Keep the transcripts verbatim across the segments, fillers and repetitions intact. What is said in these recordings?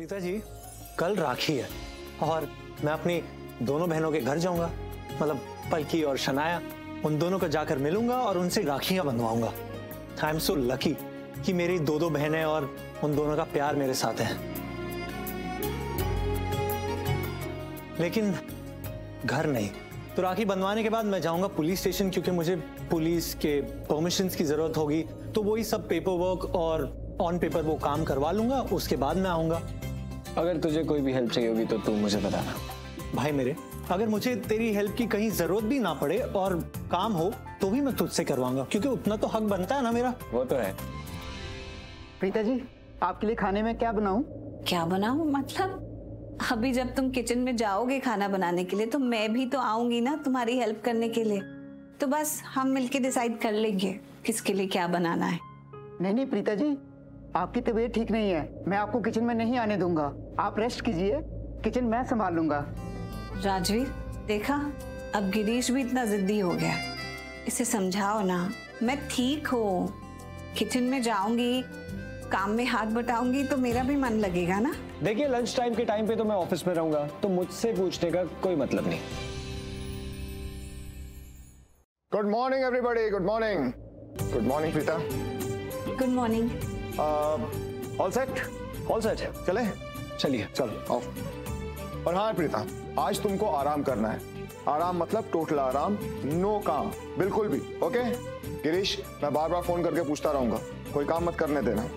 प्रीता जी, कल राखी है और मैं अपनी दोनों बहनों के घर जाऊंगा, मतलब पलकी और शनाया, उन दोनों को जाकर मिलूंगा और उनसे राखियां बंधवाऊंगा। आई एम सो लकी कि मेरी दो दो बहनें और उन दोनों का प्यार मेरे साथ है। लेकिन घर नहीं, तो राखी बंधवाने के बाद मैं जाऊंगा पुलिस स्टेशन, क्योंकि मुझे पुलिस के परमिशन की जरूरत होगी। तो वही सब पेपर वर्क और ऑन पेपर वो काम करवा लूंगा, उसके बाद मैं आऊंगा। अगर तुझे कोई भी हेल्प चाहिए होगी तो तू मुझे बताना। भाई मेरे, अगर मुझे तेरी हेल्प की कहीं जरूरत भी ना पड़े और काम हो तो भी मैं तुझसे करवाऊंगा, क्योंकि उतना तो हक बनता है ना मेरा। वो तो है। प्रीता जी, आपके लिए खाने में क्या बनाऊं? क्या बनाऊं मतलब? अभी जब तुम किचन में जाओगे खाना बनाने के लिए तो मैं भी तो आऊंगी ना तुम्हारी हेल्प करने के लिए। तो बस हम मिलके डिसाइड कर लेंगे किसके लिए क्या बनाना है। नहीं नहीं प्रीता जी, आपकी तबीयत ठीक नहीं है, मैं आपको किचन में नहीं आने दूंगा। आप रेस्ट कीजिए, किचन मैं संभाल लूंगा। राजवीर, देखा अब गिरीश भी इतना जिद्दी हो गया, इसे समझाओ ना। मैं ठीक हूँ, किचन में जाऊंगी, काम में हाथ बटाऊंगी तो मेरा भी मन लगेगा ना। देखिए, लंच टाइम के टाइम पे तो मैं ऑफिस में रहूंगा, तो मुझसे पूछने का कोई मतलब नहीं। Good morning everybody, good morning. Good morning Preeta. Good morning. All set? All set. चले? चलिए, चलो ऑफ। और हाँ प्रीता, आज तुमको आराम करना है। आराम मतलब टोटल आराम, नो काम बिल्कुल भी। ओके गिरीश, मैं बार बार फोन करके पूछता रहूंगा, कोई काम मत करने देना।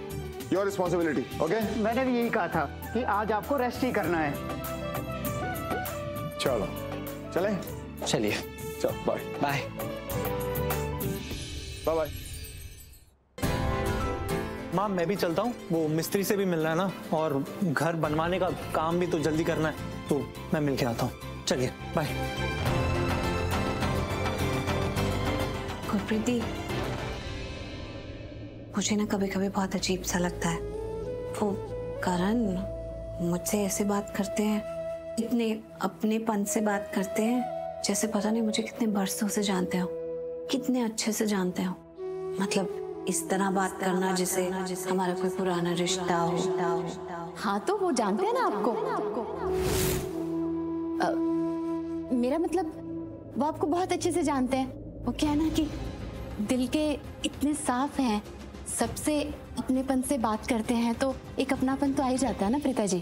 Your responsibility, okay? मैंने भी यही कहा था कि आज आपको रेस्ट ही करना है। चलो, चले? चलिए, चलो, बाय। बाय। Bye bye. माँ, मैं भी चलता हूँ, वो मिस्त्री से भी मिलना है ना, और घर बनवाने का काम भी तो जल्दी करना है, तो मैं मिलके आता हूँ। चलिए, बाय। गुरप्रीति, मुझे ना कभी कभी बहुत अजीब सा लगता है। वो करण मुझसे ऐसे बात करते हैं, इतने अपनेपन से बात करते हैं, जैसे पता नहीं मुझे कितने बरसों से जानते हो, कितने अच्छे से जानते हो। मतलब इस तरह बात करना जिसे हमारा कोई पुराना रिश्ता हो। हाँ तो वो जानते हैं ना आपको। मेरा मतलब वो आपको बहुत अच्छे से जानते हैं। वो क्या है ना कि दिल के इतने साफ हैं, सबसे अपनेपन से बात करते हैं, तो एक अपनापन तो आ ही जाता है ना प्रीता जी।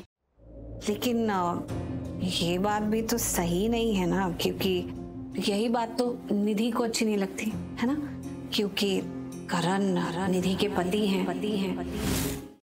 लेकिन ये बात भी तो सही नहीं है ना, क्योंकि यही बात तो निधि को अच्छी नहीं लगती है ना, क्योंकि करण निधि के पति हैं। पति हैं